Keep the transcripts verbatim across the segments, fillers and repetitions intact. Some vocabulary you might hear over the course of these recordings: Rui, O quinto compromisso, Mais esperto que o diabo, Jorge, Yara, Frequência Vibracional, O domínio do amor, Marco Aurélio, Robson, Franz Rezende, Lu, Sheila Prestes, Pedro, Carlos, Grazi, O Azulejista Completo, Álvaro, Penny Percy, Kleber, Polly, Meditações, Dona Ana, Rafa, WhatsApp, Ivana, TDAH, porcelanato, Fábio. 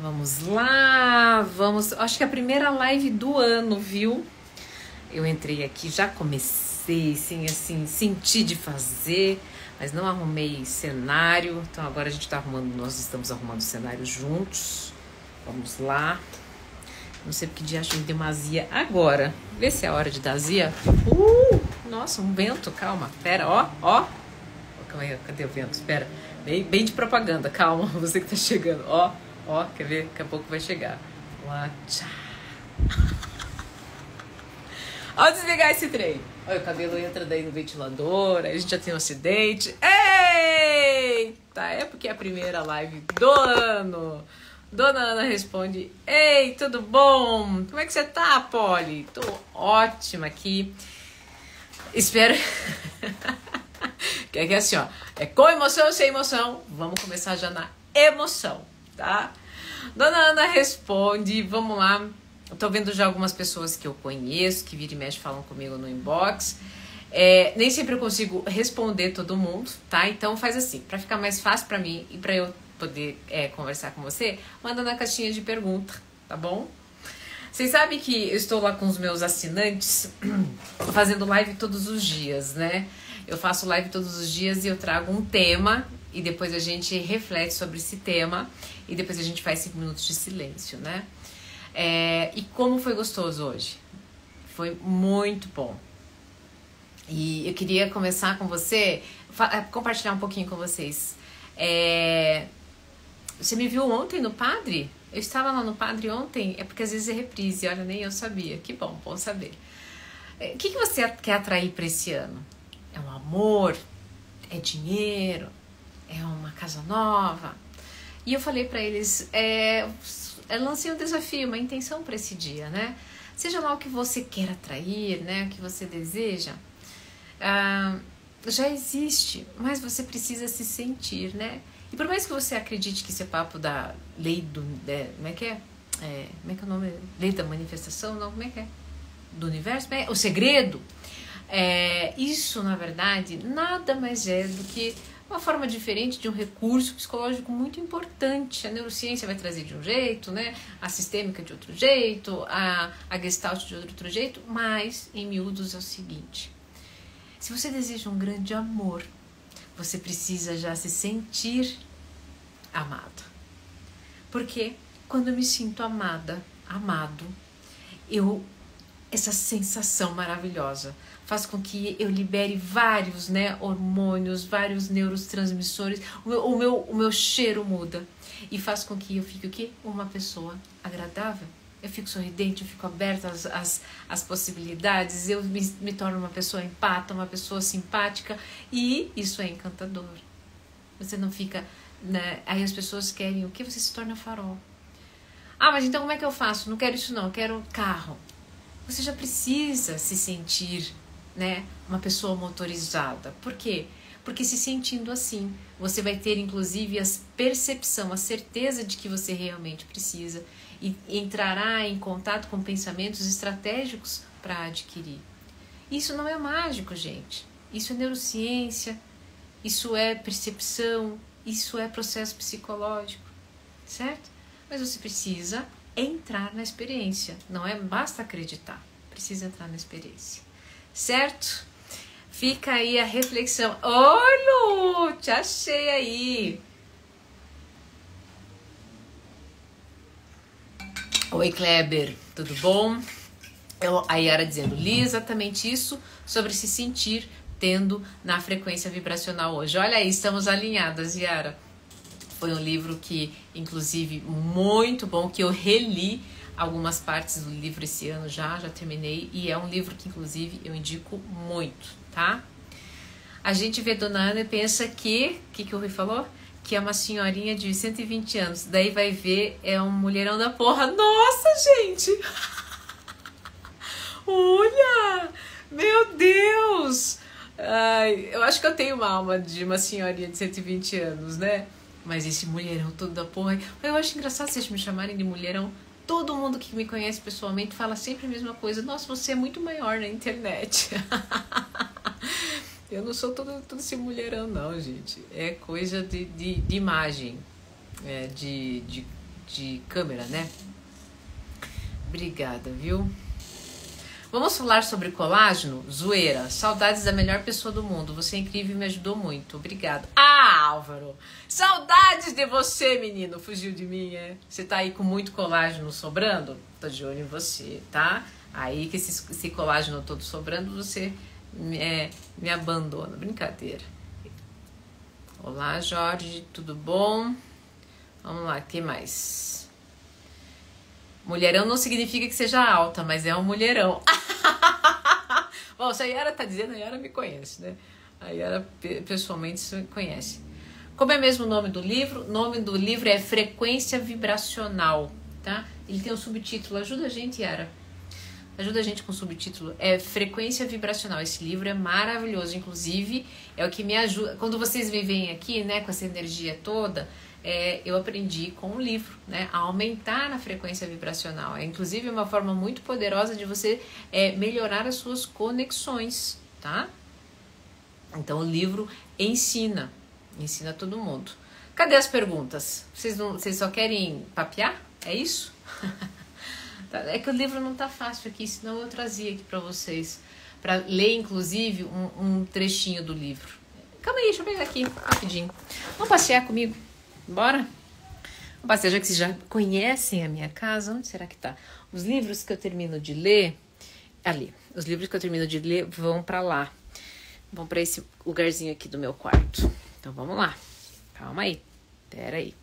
Vamos lá, vamos... Acho que é a primeira live do ano, viu? Eu entrei aqui, já comecei, sim, assim, senti de fazer, mas não arrumei cenário. Então agora a gente tá arrumando, nós estamos arrumando o cenário juntos. Vamos lá. Não sei porque de acho que deu uma azia agora. Vê se é a hora de dar azia. Uh, nossa, um vento, calma. Pera, ó, ó. Calma aí, cadê o vento? Espera. Bem, bem de propaganda, calma, você que tá chegando. Ó, ó, quer ver? Daqui a pouco vai chegar. Lá, tchau. Ó, desligar esse trem. Olha, o cabelo entra daí no ventilador, aí a gente já tem um acidente. Eita, é porque é a primeira live do ano. Dona Ana responde, ei, tudo bom? Como é que você tá, Polly? Tô ótima aqui. Espero... que é assim, ó, é com emoção ou sem emoção? Vamos começar já na emoção, tá? Dona Ana responde, vamos lá. Eu tô vendo já algumas pessoas que eu conheço, que vira e mexe falam comigo no inbox. É, nem sempre eu consigo responder todo mundo, tá? Então faz assim, pra ficar mais fácil pra mim e pra eu poder é, conversar com você, manda na caixinha de pergunta, tá bom? Vocês sabem que eu estou lá com os meus assinantes, fazendo live todos os dias, né? Eu faço live todos os dias e eu trago um tema e depois a gente reflete sobre esse tema e depois a gente faz cinco minutos de silêncio, né? É, e como foi gostoso hoje? Foi muito bom. E eu queria começar com você, compartilhar um pouquinho com vocês. É, você me viu ontem no Padre? Eu estava lá no Padre ontem? É porque às vezes é reprise, olha, nem eu sabia. Que bom, bom saber. É, o que, que você quer atrair para esse ano? É um amor? É dinheiro? É uma casa nova? E eu falei para eles, é, lancei um desafio, uma intenção para esse dia, né? Seja lá o que você quer atrair, né? O que você deseja. Ah, já existe, mas você precisa se sentir, né? E por mais que você acredite que isso é papo da lei do... É, como é que é? é? Como é que é o nome? Lei da manifestação? Não, como é que é? Do universo? É, o segredo. É, isso, na verdade, nada mais é do que uma forma diferente de um recurso psicológico muito importante. A neurociência vai trazer de um jeito, né? A sistêmica de outro jeito, a, a gestalt de outro jeito, mas, em miúdos, é o seguinte... Se você deseja um grande amor, você precisa já se sentir amado. Porque quando eu me sinto amada, amado, eu, essa sensação maravilhosa faz com que eu libere vários, né, hormônios, vários neurotransmissores, o meu, o, meu, o meu cheiro muda e faz com que eu fique o quê? Uma pessoa agradável. Eu fico sorridente, eu fico aberta às, às, às possibilidades, eu me, me torno uma pessoa empata, uma pessoa simpática, e isso é encantador. Você não fica... Né? Aí as pessoas querem o que? Você se torna farol. Ah, mas então como é que eu faço? Não quero isso não, eu quero carro. Você já precisa se sentir, né, uma pessoa motorizada. Por quê? Porque se sentindo assim, você vai ter inclusive a percepção, a certeza de que você realmente precisa, e entrará em contato com pensamentos estratégicos para adquirir. Isso não é mágico, gente. Isso é neurociência, isso é percepção, isso é processo psicológico, certo? Mas você precisa entrar na experiência, não é basta acreditar, precisa entrar na experiência, certo? Fica aí a reflexão. Ô, Lu, te achei aí. Oi, Kleber, tudo bom? Eu, a Yara dizendo, li exatamente isso sobre se sentir tendo na frequência vibracional hoje. Olha aí, estamos alinhadas, Yara. Foi um livro que, inclusive, muito bom, que eu reli algumas partes do livro esse ano já, já terminei. E é um livro que, inclusive, eu indico muito, tá? A gente vê Dona Ana e pensa que... O que, que o Rui falou? Que é uma senhorinha de cento e vinte anos. Daí vai ver, é um mulherão da porra. Nossa, gente! Olha! Meu Deus! Ai, eu acho que eu tenho uma alma de uma senhorinha de cento e vinte anos, né? Mas esse mulherão todo da porra... Eu acho engraçado vocês me chamarem de mulherão. Todo mundo que me conhece pessoalmente fala sempre a mesma coisa. Nossa, você é muito maior na internet. Eu não sou todo, todo esse mulherão, não, gente. É coisa de, de, de imagem, é, de, de de câmera, né? Obrigada, viu? Vamos falar sobre colágeno? Zoeira. Saudades da melhor pessoa do mundo. Você é incrível e me ajudou muito. Obrigada. Ah, Álvaro! Saudades de você, menino. Fugiu de mim, é? Você tá aí com muito colágeno sobrando? Tô de olho em você, tá? Aí que esse, esse colágeno todo sobrando, você é, me abandona. Brincadeira. Olá, Jorge. Tudo bom? Vamos lá, o que mais? Mulherão não significa que seja alta, mas é um mulherão. Bom, se a Yara tá dizendo, a Yara me conhece, né? A Yara pessoalmente se conhece. Como é mesmo o nome do livro? O nome do livro é Frequência Vibracional, tá? Ele tem um subtítulo. Ajuda a gente, Yara. Ajuda a gente com o subtítulo. É Frequência Vibracional. Esse livro é maravilhoso. Inclusive, é o que me ajuda... Quando vocês me veem aqui, né, com essa energia toda... É, eu aprendi com o livro, né, a aumentar a frequência vibracional. É, inclusive, uma forma muito poderosa de você é, melhorar as suas conexões, tá? Então, o livro ensina, ensina todo mundo. Cadê as perguntas? Vocês, não, vocês só querem papear? É isso? É que o livro não tá fácil aqui, senão eu trazia aqui pra vocês, pra ler, inclusive, um, um trechinho do livro. Calma aí, deixa eu pegar aqui, rapidinho. Vamos passear comigo? Bora? Basta, já que vocês já conhecem a minha casa, onde será que tá? Os livros que eu termino de ler, ali, os livros que eu termino de ler vão pra lá. Vão pra esse lugarzinho aqui do meu quarto. Então, vamos lá. Calma aí. Pera aí.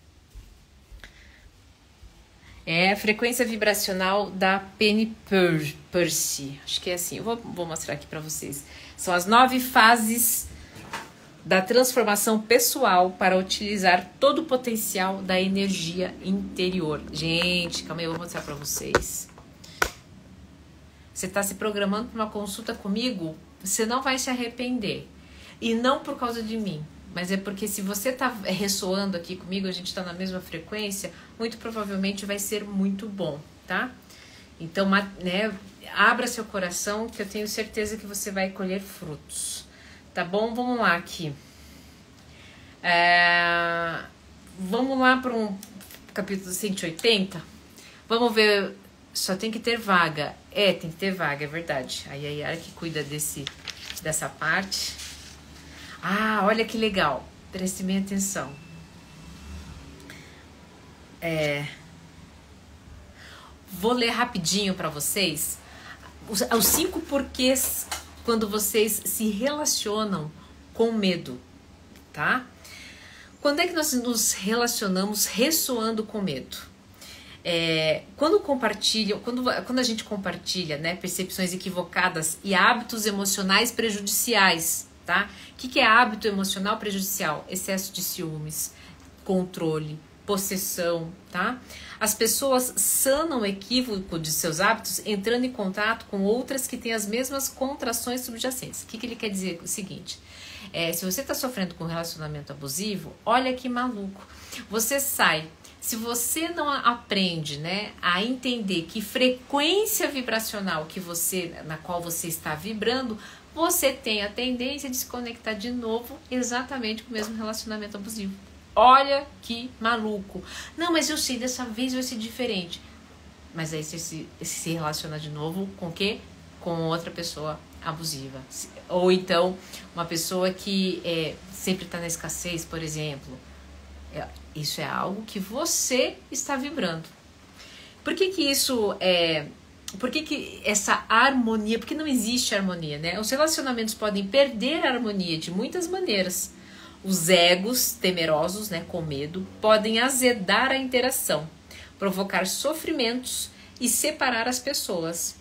É a Frequência Vibracional da Penny Percy. Acho que é assim. Eu vou, vou mostrar aqui pra vocês. São as nove fases... da transformação pessoal para utilizar todo o potencial da energia interior. Gente, calma aí, eu vou mostrar para vocês. Você está se programando para uma consulta comigo? Você não vai se arrepender. E não por causa de mim, mas é porque se você está ressoando aqui comigo, a gente está na mesma frequência, muito provavelmente vai ser muito bom, tá? Então, né, abra seu coração que eu tenho certeza que você vai colher frutos. Tá bom? Vamos lá aqui. É... Vamos lá para um capítulo cento e oitenta. Vamos ver. Só tem que ter vaga. É, tem que ter vaga, é verdade. Aí a Yara que cuida desse, dessa parte. Ah, olha que legal. Preste bem atenção. É... Vou ler rapidinho para vocês os, os cinco porquês... quando vocês se relacionam com medo, tá? Quando é que nós nos relacionamos ressoando com medo? É, quando compartilham, quando, quando a gente compartilha, né, percepções equivocadas e hábitos emocionais prejudiciais, tá? O que, que é hábito emocional prejudicial? Excesso de ciúmes, controle, possessão, tá? As pessoas sanam o equívoco de seus hábitos entrando em contato com outras que têm as mesmas contrações subjacentes. O que, que ele quer dizer? O seguinte, é, se você está sofrendo com um relacionamento abusivo, olha que maluco, você sai. Se você não aprende, né, a entender que frequência vibracional que você, na qual você está vibrando, você tem a tendência de se conectar de novo exatamente com o mesmo relacionamento abusivo. Olha que maluco. Não, mas eu sei, dessa vez vai ser diferente. Mas aí você se, se relaciona de novo com o quê? Com outra pessoa abusiva. Ou então, uma pessoa que é, sempre está na escassez, por exemplo. É, isso é algo que você está vibrando. Por que que isso é... Por que que essa harmonia... Porque não existe harmonia, né? Os relacionamentos podem perder a harmonia de muitas maneiras. Os egos temerosos, né, com medo, podem azedar a interação, provocar sofrimentos e separar as pessoas.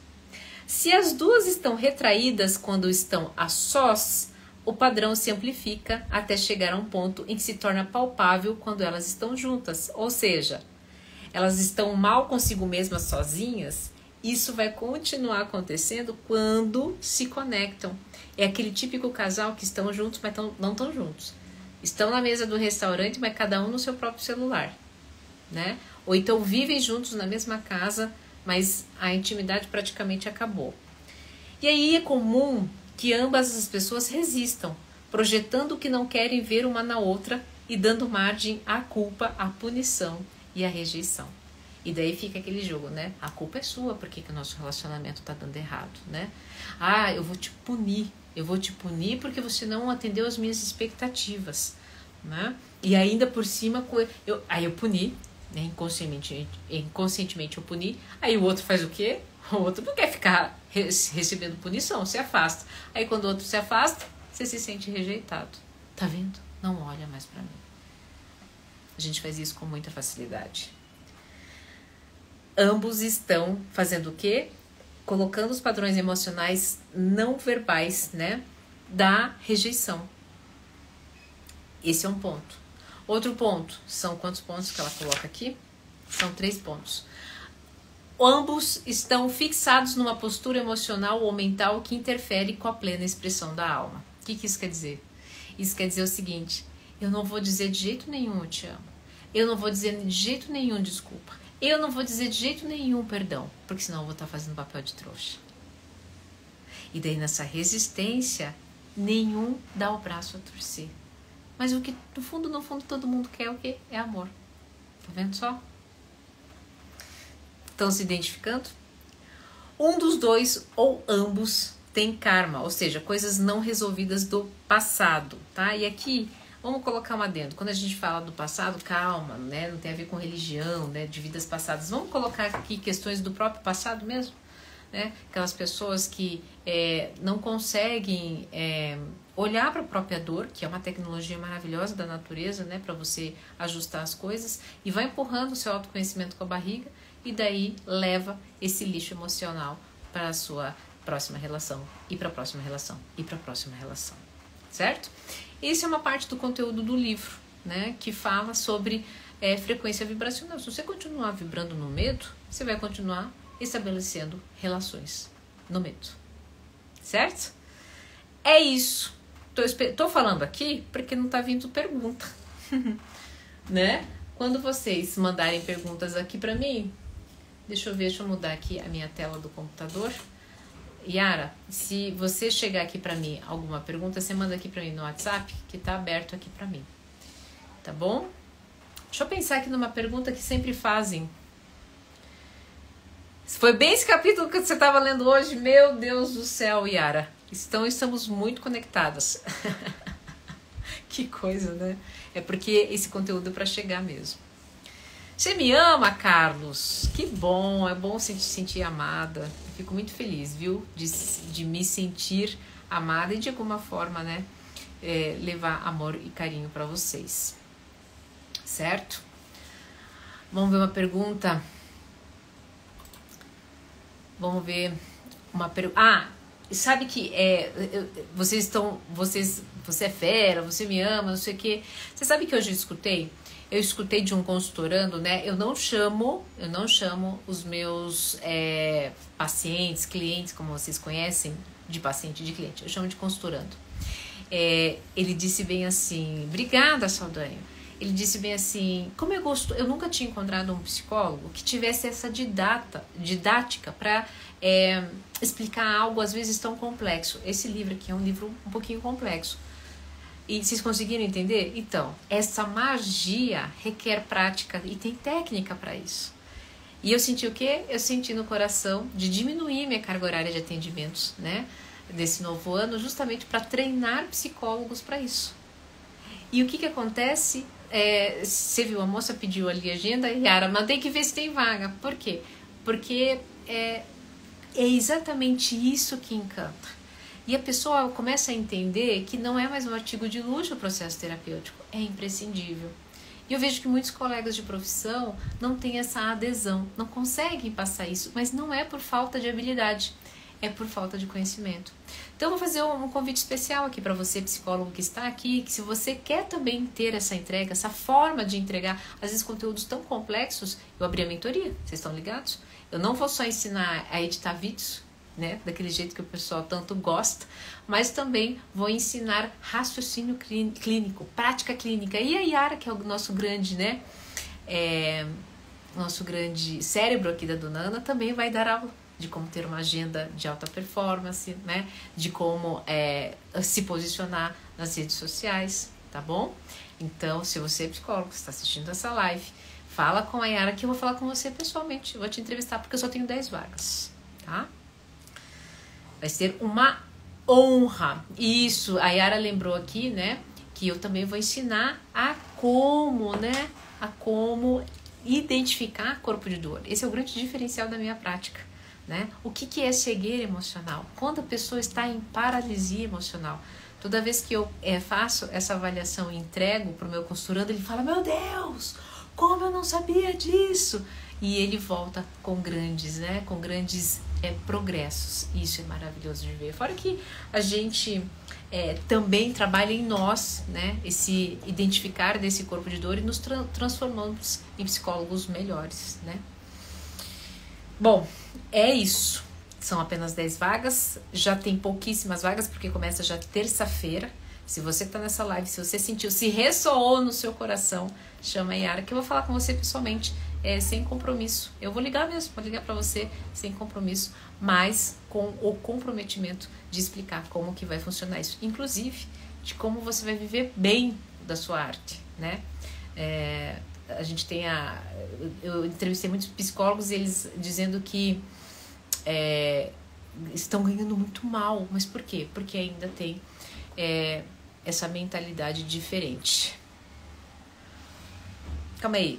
Se as duas estão retraídas quando estão a sós, o padrão se amplifica até chegar a um ponto em que se torna palpável quando elas estão juntas. Ou seja, elas estão mal consigo mesmas sozinhas. Isso vai continuar acontecendo quando se conectam. É aquele típico casal que estão juntos, mas tão, não estão juntos. Estão na mesa do restaurante, mas cada um no seu próprio celular, né? Ou então vivem juntos na mesma casa, mas a intimidade praticamente acabou. E aí é comum que ambas as pessoas resistam, projetando o que não querem ver uma na outra e dando margem à culpa, à punição e a rejeição. E daí fica aquele jogo, né? A culpa é sua, por que que o nosso relacionamento tá dando errado, né? Ah, eu vou te punir. Eu vou te punir porque você não atendeu as minhas expectativas, né? E ainda por cima, eu, aí eu puni, né? Inconscientemente, inconscientemente eu puni. Aí o outro faz o quê? O outro não quer ficar recebendo punição, se afasta. Aí quando o outro se afasta, você se sente rejeitado. Tá vendo? Não olha mais pra mim. A gente faz isso com muita facilidade. Ambos estão fazendo o quê? Colocando os padrões emocionais não verbais, né, da rejeição. Esse é um ponto. Outro ponto, são quantos pontos que ela coloca aqui? São três pontos. Ambos estão fixados numa postura emocional ou mental que interfere com a plena expressão da alma. O que que isso quer dizer? Isso quer dizer o seguinte: eu não vou dizer de jeito nenhum eu te amo. Eu não vou dizer de jeito nenhum desculpa. Eu não vou dizer de jeito nenhum perdão, porque senão eu vou estar fazendo papel de trouxa. E daí nessa resistência, nenhum dá o braço a torcer. Mas o que no fundo, no fundo, todo mundo quer o quê? É amor. Tá vendo só? Estão se identificando? Um dos dois ou ambos tem karma, ou seja, coisas não resolvidas do passado, tá? E aqui... Vamos colocar um adendo. Quando a gente fala do passado, calma, né? Não tem a ver com religião, né? De vidas passadas. Vamos colocar aqui questões do próprio passado mesmo, né? Aquelas pessoas que é, não conseguem é, olhar para a própria dor, que é uma tecnologia maravilhosa da natureza, né? Para você ajustar as coisas, e vai empurrando o seu autoconhecimento com a barriga, e daí leva esse lixo emocional para a sua próxima relação, e para a próxima relação, e para a próxima relação, certo? Essa é uma parte do conteúdo do livro, né, que fala sobre é, frequência vibracional. Se você continuar vibrando no medo, você vai continuar estabelecendo relações no medo, certo? É isso. Tô, tô falando aqui porque não tá vindo pergunta, né? Quando vocês mandarem perguntas aqui pra mim, deixa eu ver, deixa eu mudar aqui a minha tela do computador. Yara, se você chegar aqui pra mim alguma pergunta, você manda aqui pra mim no WhatsApp, que tá aberto aqui pra mim, tá bom? Deixa eu pensar aqui numa pergunta que sempre fazem. Foi bem esse capítulo que você tava lendo hoje? Meu Deus do céu, Yara. Então, estamos muito conectadas. Que coisa, né? É porque esse conteúdo é pra chegar mesmo. Você me ama, Carlos? Que bom, é bom se sentir amada. Eu fico muito feliz, viu? De, de me sentir amada e de alguma forma, né? É, levar amor e carinho para vocês. Certo? Vamos ver uma pergunta. Vamos ver uma pergunta. Ah, sabe que é, eu, vocês estão. Vocês, você é fera, você me ama, não sei o quê. Você sabe que hoje eu escutei? Eu escutei de um consultorando, né? Eu não chamo, eu não chamo os meus é, pacientes, clientes, como vocês conhecem, de paciente e de cliente. Eu chamo de consultorando. É, ele disse bem assim, obrigada, Saldanha. Ele disse bem assim, como eu gosto, eu nunca tinha encontrado um psicólogo que tivesse essa didata, didática para é, explicar algo às vezes tão complexo. Esse livro aqui é um livro um pouquinho complexo. E vocês conseguiram entender? Então, essa magia requer prática e tem técnica para isso. E eu senti o quê? Eu senti no coração de diminuir minha carga horária de atendimentos, né? Desse novo ano, justamente para treinar psicólogos para isso. E o que que acontece? É, você viu, a moça pediu ali a agenda, Yara, mas tem que ver se tem vaga. Por quê? Porque é, é exatamente isso que encanta. E a pessoa começa a entender que não é mais um artigo de luxo o processo terapêutico, é imprescindível. E eu vejo que muitos colegas de profissão não têm essa adesão, não conseguem passar isso, mas não é por falta de habilidade, é por falta de conhecimento. Então eu vou fazer um convite especial aqui para você, psicólogo que está aqui, que se você quer também ter essa entrega, essa forma de entregar, às vezes conteúdos tão complexos, eu abri a mentoria, vocês estão ligados? Eu não vou só ensinar a editar vídeos, né? Daquele jeito que o pessoal tanto gosta, mas também vou ensinar raciocínio clínico, prática clínica. E a Yara, que é o nosso grande, né? É, nosso grande cérebro aqui da Dona Ana, também vai dar aula de como ter uma agenda de alta performance, né? De como é, se posicionar nas redes sociais, tá bom? Então, se você é psicólogo, está assistindo essa live, fala com a Yara que eu vou falar com você pessoalmente. Eu vou te entrevistar porque eu só tenho dez vagas, tá? Vai ser uma honra. Isso, a Yara lembrou aqui, né? Que eu também vou ensinar a como, né? A como identificar corpo de dor. Esse é o grande diferencial da minha prática, né? O que que é cegueira emocional? Quando a pessoa está em paralisia emocional. Toda vez que eu é, faço essa avaliação e entrego para o meu costurando, ele fala, meu Deus, como eu não sabia disso? E ele volta com grandes, né? Com grandes é, progressos. Isso é maravilhoso de ver. Fora que a gente é, também trabalha em nós, né? Esse identificar desse corpo de dor e nos tra transformamos em psicólogos melhores, né? Bom, é isso. São apenas dez vagas, já tem pouquíssimas vagas, porque começa já terça-feira. Se você está nessa live, se você sentiu, se ressoou no seu coração, chama a Yara, que eu vou falar com você pessoalmente, é, sem compromisso. Eu vou ligar mesmo, vou ligar para você sem compromisso, mas com o comprometimento de explicar como que vai funcionar isso. Inclusive, de como você vai viver bem da sua arte, né? É, a gente tem a... Eu entrevistei muitos psicólogos e eles dizendo que É, estão ganhando muito mal. Mas por quê? Porque ainda tem é, essa mentalidade diferente. Calma aí.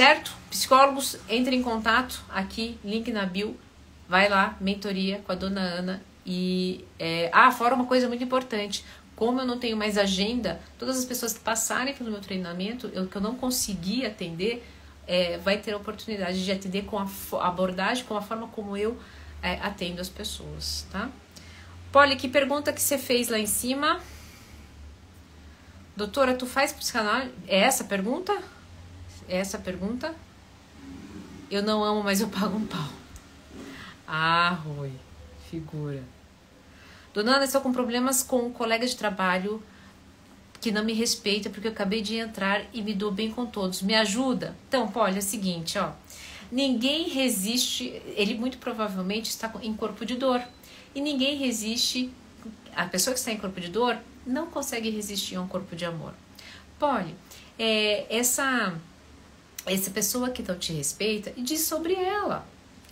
Certo? Psicólogos, entrem em contato aqui, link na bio. Vai lá, mentoria com a Dona Ana. E, é, ah, fora uma coisa muito importante. Como eu não tenho mais agenda, todas as pessoas que passarem pelo meu treinamento, eu, que eu não consegui atender... É, vai ter a oportunidade de atender com a abordagem, com a forma como eu é, atendo as pessoas, tá? Polly, que pergunta que você fez lá em cima? Doutora, tu faz psicanálise? É essa a pergunta? É essa a pergunta? Eu não amo, mas eu pago um pau. Ah, Rui, figura. Dona Ana, estou com problemas com um colega de trabalho que não me respeita porque eu acabei de entrar e me dou bem com todos. Me ajuda? Então, olha, é o seguinte, ó. Ninguém resiste, ele muito provavelmente está em corpo de dor. E ninguém resiste, a pessoa que está em corpo de dor não consegue resistir a um corpo de amor. Polly, é, essa, essa pessoa que não te respeita, diz sobre ela.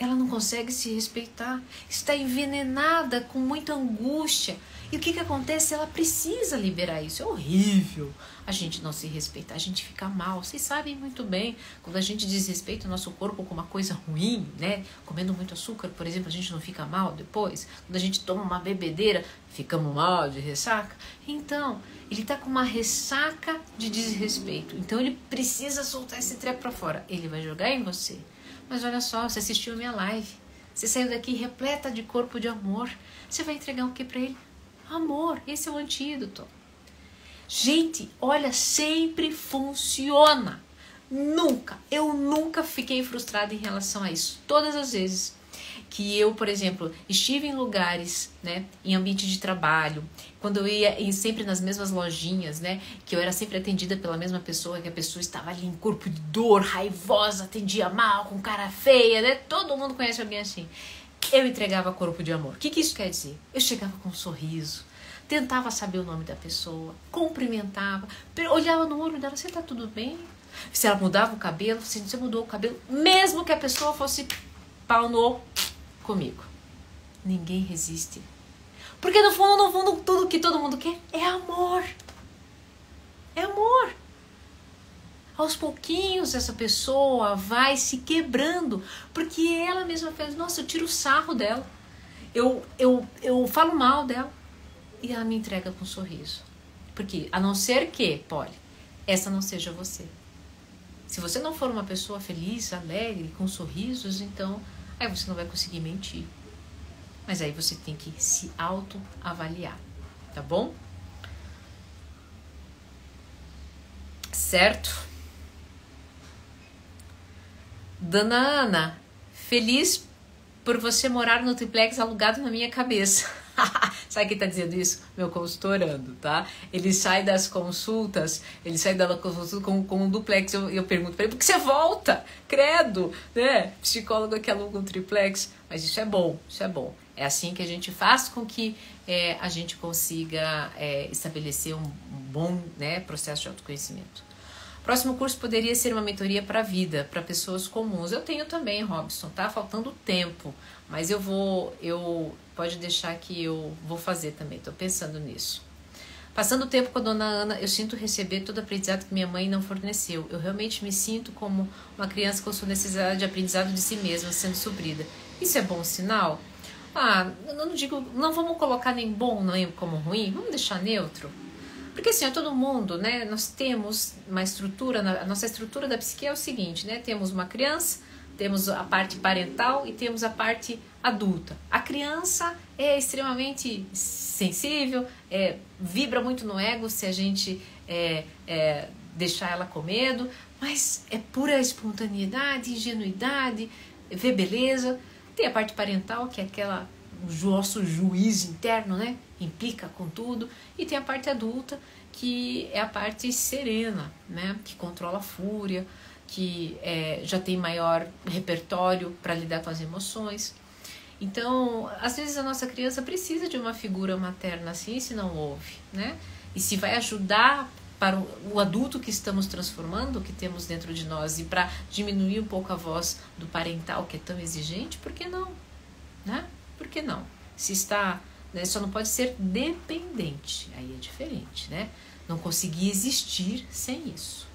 Ela não consegue se respeitar. Está envenenada com muita angústia. E o que que acontece? Ela precisa liberar isso. É horrível a gente não se respeitar, a gente fica mal. Vocês sabem muito bem, quando a gente desrespeita o nosso corpo com uma coisa ruim, né? Comendo muito açúcar, por exemplo, a gente não fica mal depois? Quando a gente toma uma bebedeira, ficamos mal de ressaca? Então, ele está com uma ressaca de desrespeito. Então, ele precisa soltar esse treco para fora. Ele vai jogar em você. Mas olha só, você assistiu a minha live. Você saiu daqui repleta de corpo de amor. Você vai entregar o que para ele? Amor, esse é o antídoto. Gente, olha, sempre funciona. Nunca, eu nunca fiquei frustrada em relação a isso. Todas as vezes que eu, por exemplo, estive em lugares, né, em ambiente de trabalho, quando eu ia e sempre nas mesmas lojinhas, né, que eu era sempre atendida pela mesma pessoa, que a pessoa estava ali em corpo de dor, raivosa, atendia mal, com cara feia, né? Todo mundo conhece alguém assim. Eu entregava corpo de amor. O que que isso quer dizer? Eu chegava com um sorriso, tentava saber o nome da pessoa, cumprimentava, olhava no olho dela, você tá tudo bem? Se ela mudava o cabelo, se você mudou o cabelo, mesmo que a pessoa fosse pau no comigo. Ninguém resiste. Porque no fundo, no fundo, tudo que todo mundo quer é amor. É amor. Aos pouquinhos essa pessoa vai se quebrando, porque ela mesma fez, nossa, eu tiro o sarro dela, eu, eu, eu falo mal dela, e ela me entrega com um sorriso. Porque, a não ser que, Polly, essa não seja você. Se você não for uma pessoa feliz, alegre, com sorrisos, então, aí você não vai conseguir mentir. Mas aí você tem que se autoavaliar, tá bom? Certo? Dona Ana, feliz por você morar no triplex alugado na minha cabeça. Sabe quem tá dizendo isso? Meu consultorando, tá? Ele sai das consultas, ele sai da consulta com, com um duplex. Eu, eu pergunto pra ele, por que você volta? Credo, né? Psicólogo que aluga um triplex. Mas isso é bom, isso é bom. É assim que a gente faz com que é, a gente consiga é, estabelecer um bom, né, processo de autoconhecimento. Próximo curso poderia ser uma mentoria para a vida, para pessoas comuns. Eu tenho também, Robson, tá faltando tempo, mas eu vou, eu pode deixar que eu vou fazer também, estou pensando nisso. Passando o tempo com a Dona Ana, eu sinto receber todo o aprendizado que minha mãe não forneceu. Eu realmente me sinto como uma criança com sua necessidade de aprendizado de si mesma sendo suprida. Isso é bom sinal? Ah, eu não digo, não vamos colocar nem bom nem como ruim, vamos deixar neutro. Porque assim, é todo mundo, né? Nós temos uma estrutura, a nossa estrutura da psique é o seguinte, né? Temos uma criança, temos a parte parental e temos a parte adulta. A criança é extremamente sensível, é, vibra muito no ego se a gente é, é, deixar ela com medo, mas é pura espontaneidade, ingenuidade, vê beleza. Tem a parte parental, que é aquela... o nosso juiz interno, né? Implica com tudo. E tem a parte adulta, que é a parte serena, né? Que controla a fúria, que é, já tem maior repertório para lidar com as emoções. Então, às vezes a nossa criança precisa de uma figura materna assim, se não houve, né? E se vai ajudar para o adulto que estamos transformando, que temos dentro de nós, e para diminuir um pouco a voz do parental, que é tão exigente, por que não, né? Por que não? Se está, né, só não pode ser dependente, aí é diferente, né? Não conseguir existir sem isso.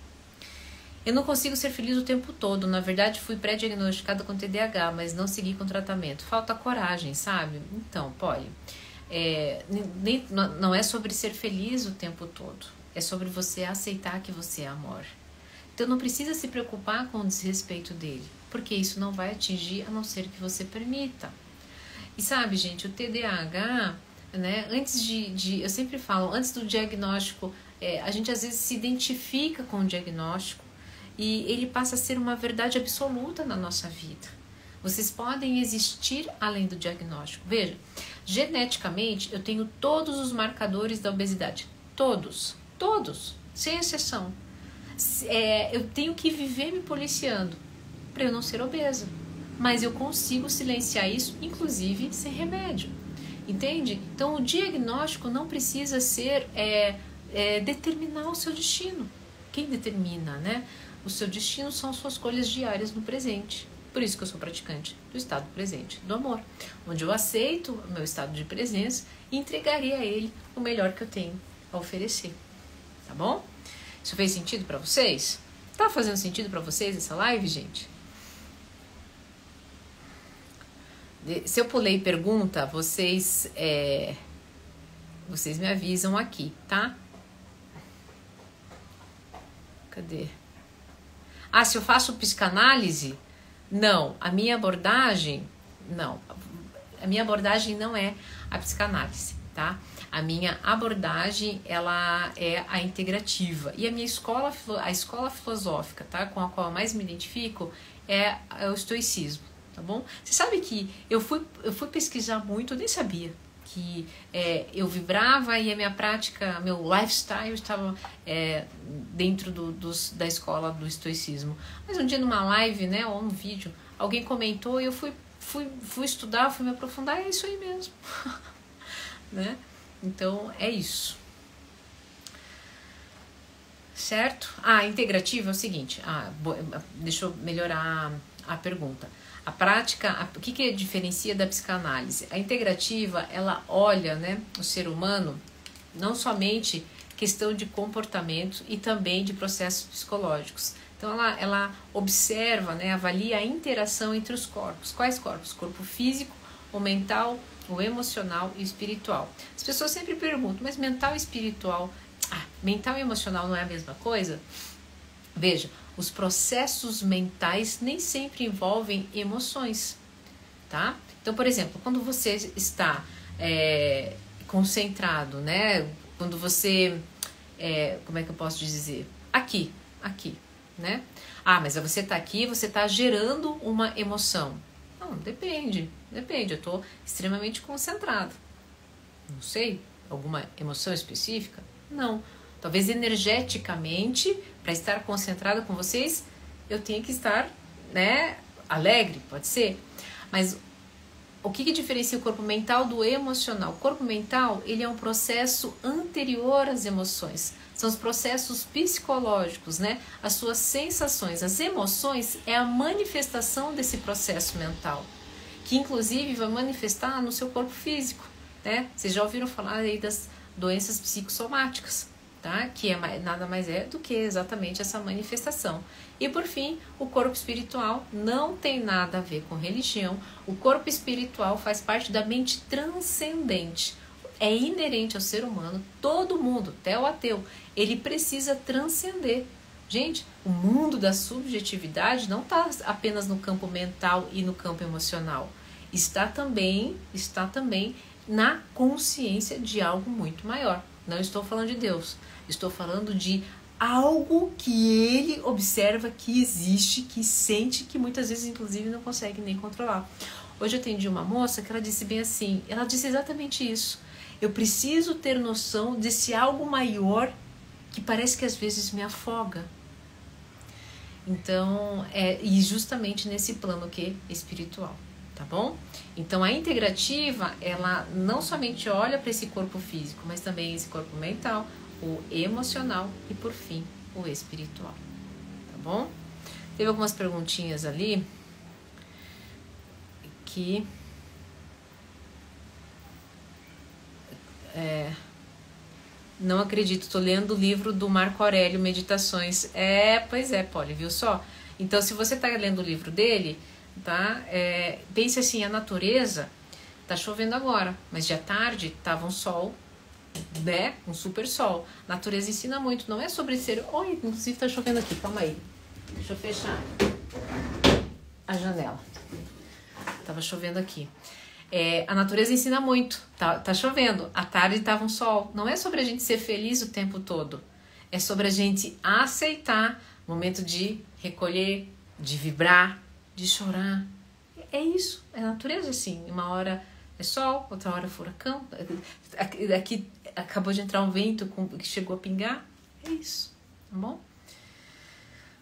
Eu não consigo ser feliz o tempo todo, na verdade fui pré-diagnosticada com T D A H, mas não segui com tratamento. Falta coragem, sabe? Então, Polly, é, nem, não é sobre ser feliz o tempo todo, é sobre você aceitar que você é amor. Então não precisa se preocupar com o desrespeito dele, porque isso não vai atingir a não ser que você permita. E sabe, gente, o T D A H, né, antes de, de, eu sempre falo, antes do diagnóstico, é, a gente às vezes se identifica com o diagnóstico e ele passa a ser uma verdade absoluta na nossa vida. Vocês podem existir além do diagnóstico. Veja, geneticamente eu tenho todos os marcadores da obesidade, todos, todos, sem exceção. É, eu tenho que viver me policiando para eu não ser obesa. Mas eu consigo silenciar isso, inclusive sem remédio, entende? Então o diagnóstico não precisa ser é, é, determinar o seu destino. Quem determina, né? O seu destino são suas escolhas diárias no presente. Por isso que eu sou praticante do estado presente, do amor, onde eu aceito o meu estado de presença e entregarei a ele o melhor que eu tenho a oferecer, tá bom? Isso fez sentido pra vocês? Tá fazendo sentido pra vocês essa live, gente? Se eu pulei pergunta, vocês, é, vocês me avisam aqui, tá? Cadê? Ah, se eu faço psicanálise? Não, a minha abordagem, não. A minha abordagem não é a psicanálise, tá? A minha abordagem, ela é a integrativa. E a minha escola, a escola filosófica, tá? Com a qual eu mais me identifico, é o estoicismo. Tá bom? Você sabe que eu fui, eu fui pesquisar muito, eu nem sabia que é, eu vibrava e a minha prática, meu lifestyle estava é, dentro do, dos, da escola do estoicismo. Mas um dia numa live, né, ou um vídeo, alguém comentou e eu fui, fui, fui estudar, fui me aprofundar, é isso aí mesmo. Né? Então, é isso. Certo? Ah, integrativa é o seguinte, ah, deixa eu melhorar a pergunta. A prática, a, o que que diferencia da psicanálise? A integrativa, ela olha, né, o ser humano, não somente questão de comportamento e também de processos psicológicos. Então, ela, ela observa, né, avalia a interação entre os corpos. Quais corpos? Corpo físico, o mental, o emocional e o espiritual. As pessoas sempre perguntam, mas mental e espiritual, ah, mental e emocional não é a mesma coisa? Veja, os processos mentais nem sempre envolvem emoções, tá? Então, por exemplo, quando você está é, concentrado, né? Quando você, é, como é que eu posso dizer? Aqui, aqui, né? Ah, mas você está aqui, você está gerando uma emoção. Não, depende, depende, eu estou extremamente concentrado. Não sei, alguma emoção específica? Não. Talvez energeticamente, para estar concentrada com vocês, eu tenha que estar, né, alegre, pode ser. Mas O que que diferencia o corpo mental do emocional? O corpo mental, ele é um processo anterior às emoções. São os processos psicológicos, né? As suas sensações. As emoções é a manifestação desse processo mental, que inclusive vai manifestar no seu corpo físico, né? Vocês já ouviram falar aí das doenças psicossomáticas, tá? Que é, nada mais é do que exatamente essa manifestação. E por fim, o corpo espiritual não tem nada a ver com religião. O corpo espiritual faz parte da mente transcendente. É inerente ao ser humano, todo mundo, até o ateu, ele precisa transcender. Gente, o mundo da subjetividade não está apenas no campo mental e no campo emocional. Está também, está também na consciência de algo muito maior. Não estou falando de Deus, estou falando de algo que ele observa, que existe, que sente, que muitas vezes, inclusive, não consegue nem controlar. Hoje eu atendi uma moça que ela disse bem assim, ela disse exatamente isso. Eu preciso ter noção desse algo maior que parece que às vezes me afoga. Então, é, e justamente nesse plano que espiritual, tá bom? Então, a integrativa, ela não somente olha para esse corpo físico, mas também esse corpo mental, o emocional e, por fim, o espiritual, tá bom? Teve algumas perguntinhas ali que... É, não acredito, tô lendo o livro do Marco Aurélio, Meditações. É, pois é, Polly, viu só? Então, se você tá lendo o livro dele, tá? É, pense assim, a natureza, tá chovendo agora, mas de à tarde tava um sol, né? Um super sol. A natureza ensina muito, não é sobre ser... Oi, inclusive tá chovendo aqui, calma aí. Deixa eu fechar a janela. Tava chovendo aqui. É, a natureza ensina muito, tá, tá chovendo, à tarde tava um sol. Não é sobre a gente ser feliz o tempo todo, é sobre a gente aceitar o momento de recolher, de vibrar, de chorar. É isso, é natureza assim, uma hora é sol, outra hora é furacão. Aqui acabou de entrar um vento que chegou a pingar, é isso, tá bom?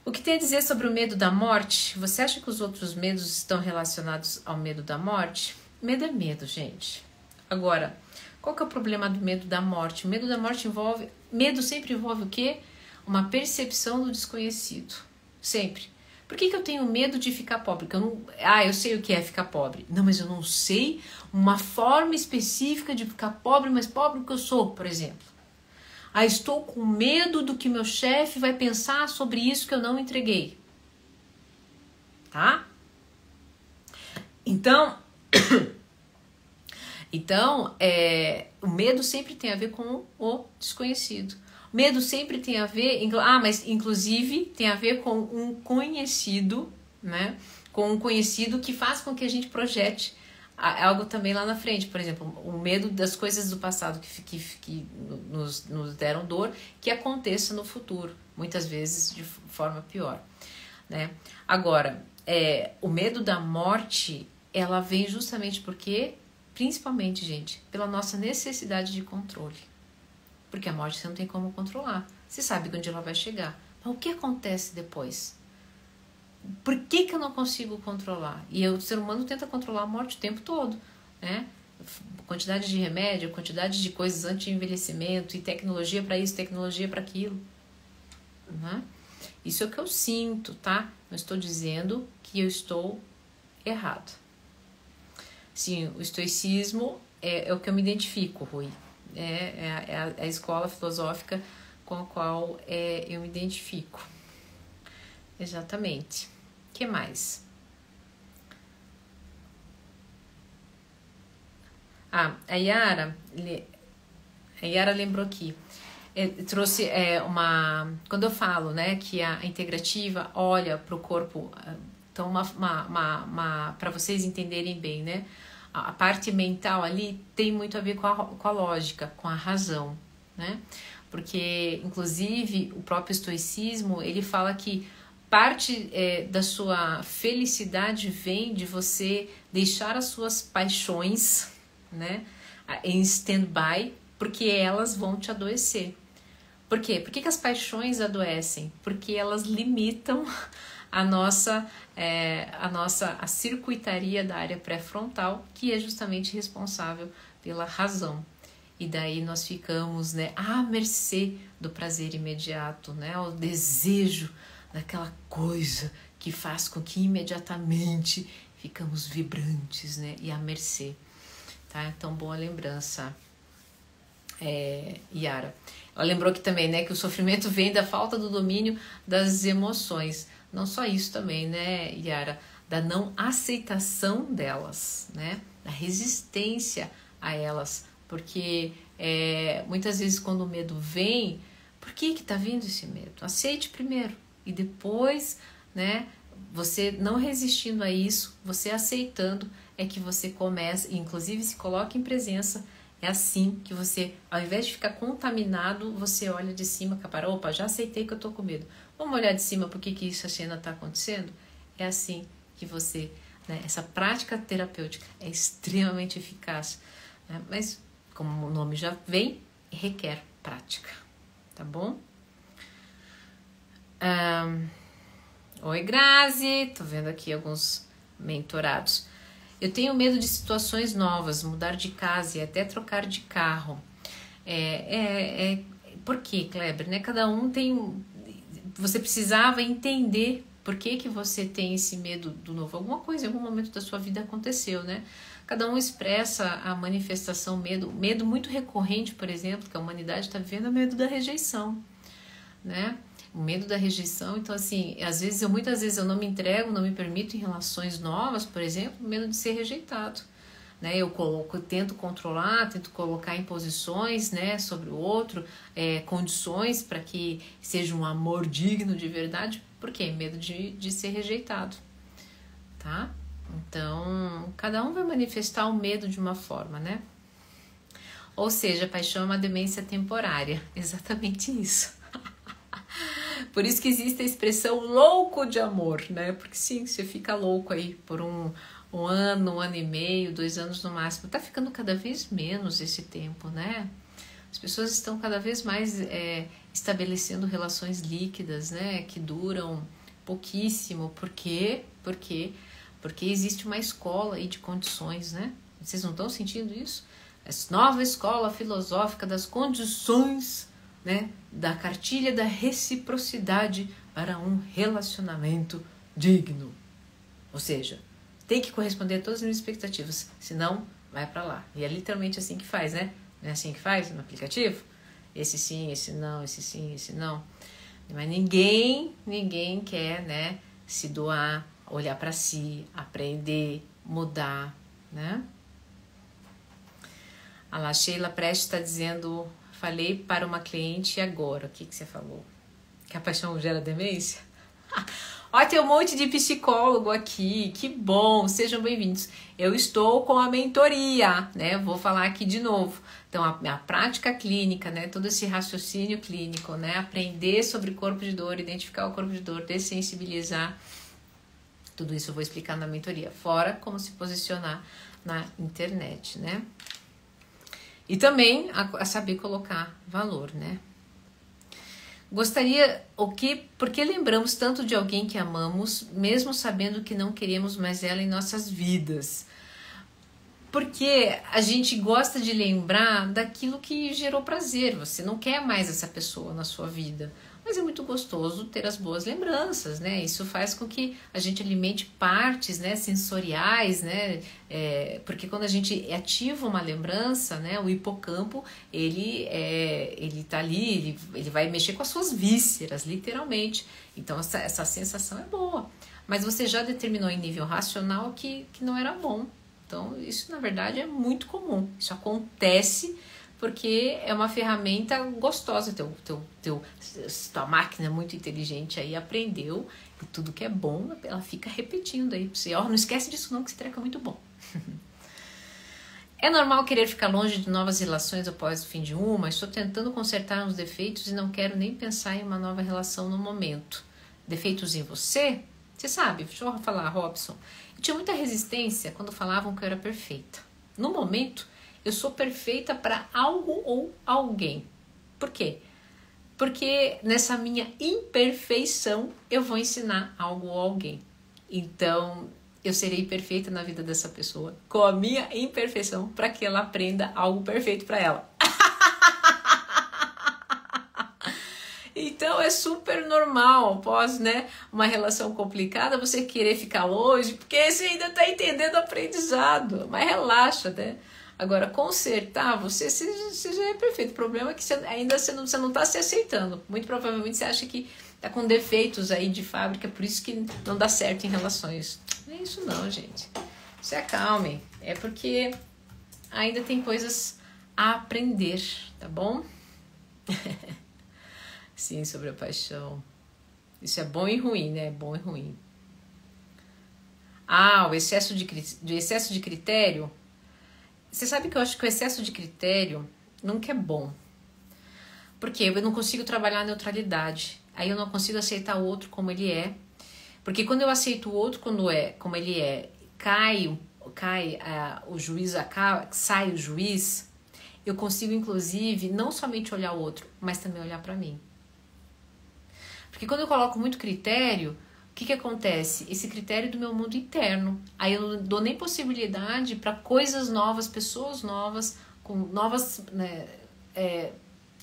O que tem a dizer sobre o medo da morte? Você acha que os outros medos estão relacionados ao medo da morte? Medo é medo, gente. Agora, qual que é o problema do medo da morte? O medo da morte envolve... Medo sempre envolve o quê? Uma percepção do desconhecido. Sempre. Por que que eu tenho medo de ficar pobre? Eu não, ah, eu sei o que é ficar pobre. Não, mas eu não sei uma forma específica de ficar pobre, mas pobre que eu sou, por exemplo. Ah, estou com medo do que meu chefe vai pensar sobre isso que eu não entreguei. Tá? Então... Então, é, o medo sempre tem a ver com o desconhecido. O medo sempre tem a ver... Ah, mas inclusive tem a ver com um conhecido, né? Com um conhecido que faz com que a gente projete algo também lá na frente. Por exemplo, o medo das coisas do passado que, que, que nos, nos deram dor, que aconteça no futuro. Muitas vezes de forma pior, né? Agora, é, o medo da morte... Ela vem justamente porque, principalmente, gente, pela nossa necessidade de controle. Porque a morte você não tem como controlar. Você sabe onde ela vai chegar. Mas o que acontece depois? Por que que eu não consigo controlar? E o ser humano tenta controlar a morte o tempo todo, né? Quantidade de remédio, quantidade de coisas anti-envelhecimento, e tecnologia para isso, tecnologia para aquilo. Uhum. Isso é o que eu sinto, tá? Não estou dizendo que eu estou errado. Sim, o estoicismo é, é o que eu me identifico, Rui. É, é, é, a, é a escola filosófica com a qual é, eu me identifico. Exatamente. O que mais? Ah, a Yara, a Yara lembrou aqui. É, trouxe é, uma... Quando eu falo, né, que a integrativa olha para o corpo... Então, uma, uma, uma, uma, para vocês entenderem bem, né? A, a parte mental ali tem muito a ver com a, com a lógica, com a razão, né? Porque, inclusive, o próprio estoicismo, ele fala que parte é, da sua felicidade vem de você deixar as suas paixões, né? Em stand-by, porque elas vão te adoecer. Por quê? Por que que as paixões adoecem? Porque elas limitam... a nossa, é, a nossa a circuitaria da área pré-frontal, que é justamente responsável pela razão. E daí nós ficamos, né, à mercê do prazer imediato, né, ao desejo daquela coisa que faz com que imediatamente ficamos vibrantes, né, e à mercê. Tá? Então, boa lembrança, é, Yara. Ela lembrou aqui também, né, que o sofrimento vem da falta do domínio das emoções. Não só isso também, né, Yara? Da não aceitação delas, né? Da resistência a elas. Porque é, muitas vezes quando o medo vem, por que que tá vindo esse medo? Aceite primeiro. E depois, né, você não resistindo a isso, você aceitando, é que você começa, inclusive se coloca em presença. É assim que você, ao invés de ficar contaminado, você olha de cima, capara, opa, já aceitei que eu tô com medo. Vamos olhar de cima por que que essa cena tá acontecendo? É assim que você, né, essa prática terapêutica é extremamente eficaz, né? Mas, como o nome já vem, requer prática, tá bom? Um, Oi, Grazi, tô vendo aqui alguns mentorados. Eu tenho medo de situações novas, mudar de casa e até trocar de carro. É, é, é, por quê, Kleber? Né? Cada um tem... Você precisava entender por que que você tem esse medo do novo. Alguma coisa, em algum momento da sua vida aconteceu, né? Cada um expressa a manifestação medo. Medo muito recorrente, por exemplo, que a humanidade está vivendo, é o medo da rejeição, né? O medo da rejeição. Então, assim, às vezes eu, muitas vezes eu não me entrego, não me permito em relações novas, por exemplo, medo de ser rejeitado, né? Eu coloco, tento controlar, tento colocar em posições, né, sobre o outro, é, condições para que seja um amor digno de verdade, porque medo de, de ser rejeitado, tá? Então, cada um vai manifestar o medo de uma forma, né? Ou seja, a paixão é uma demência temporária, exatamente isso. Por isso que existe a expressão louco de amor, né? Porque sim, você fica louco aí por um, um ano, um ano e meio, dois anos no máximo. Tá ficando cada vez menos esse tempo, né? As pessoas estão cada vez mais é, estabelecendo relações líquidas, né? Que duram pouquíssimo. Por quê? Por quê? Porque existe uma escola aí de condições, né? Vocês não estão sentindo isso? Essa nova escola filosófica das condições, né, da cartilha da reciprocidade para um relacionamento digno. Ou seja, tem que corresponder a todas as minhas expectativas, senão vai para lá. E é literalmente assim que faz, né? Não é assim que faz no aplicativo? Esse sim, esse não, esse sim, esse não. Mas ninguém, ninguém quer, né, se doar, olhar para si, aprender, mudar, né? A lá, Sheila Prestes está dizendo... Falei para uma cliente agora. O que, que você falou? Que a paixão gera demência? Ó, tem um monte de psicólogo aqui. Que bom, sejam bem-vindos. Eu estou com a mentoria, né? Vou falar aqui de novo. Então, a, a prática clínica, né? Todo esse raciocínio clínico, né? Aprender sobre corpo de dor, identificar o corpo de dor, dessensibilizar. Tudo isso eu vou explicar na mentoria. Fora como se posicionar na internet, né? E também a saber colocar valor, né? Gostaria... O que, por que lembramos tanto de alguém que amamos, mesmo sabendo que não queremos mais ela em nossas vidas? Porque a gente gosta de lembrar daquilo que gerou prazer. Você não quer mais essa pessoa na sua vida. Mas é muito gostoso ter as boas lembranças, né? Isso faz com que a gente alimente partes, né, sensoriais, né? É, porque quando a gente ativa uma lembrança, né, o hipocampo, ele, é, ele tá ali, ele, ele vai mexer com as suas vísceras, literalmente. Então, essa, essa sensação é boa. Mas você já determinou em nível racional que, que não era bom. Então, isso, na verdade, é muito comum. Isso acontece... Porque é uma ferramenta gostosa, teu, teu, teu, tua máquina muito inteligente aí aprendeu, e tudo que é bom, ela fica repetindo aí pra você. Ó, oh, não esquece disso não, que esse treco é muito bom. É normal querer ficar longe de novas relações após o fim de uma, estou tentando consertar uns defeitos e não quero nem pensar em uma nova relação no momento. Defeitos em você? Você sabe, deixa eu falar, Robson. Eu tinha muita resistência quando falavam que eu era perfeita. No momento... Eu sou perfeita para algo ou alguém. Por quê? Porque nessa minha imperfeição eu vou ensinar algo a alguém. Então, eu serei perfeita na vida dessa pessoa com a minha imperfeição para que ela aprenda algo perfeito para ela. Então, é super normal, após, né, uma relação complicada, você querer ficar longe, porque você ainda está entendendo o aprendizado. Mas relaxa, né? Agora, consertar, você, você já é perfeito. O problema é que você, ainda você não, você não está se aceitando. Muito provavelmente você acha que está com defeitos aí de fábrica, por isso que não dá certo em relações. Não é isso não, gente. Se acalmem. É porque ainda tem coisas a aprender, tá bom? Sim, sobre a paixão. Isso é bom e ruim, né? É bom e ruim. Ah, o excesso de, o excesso de critério... Você sabe que eu acho que o excesso de critério nunca é bom. Porque eu não consigo trabalhar a neutralidade. Aí eu não consigo aceitar o outro como ele é. Porque quando eu aceito o outro quando é, como ele é, cai, cai uh, o juiz, acaba, sai o juiz, eu consigo, inclusive, não somente olhar o outro, mas também olhar para mim. Porque quando eu coloco muito critério... O que que acontece? Esse critério do meu mundo interno. Aí eu não dou nem possibilidade para coisas novas, pessoas novas, com novas, né, é,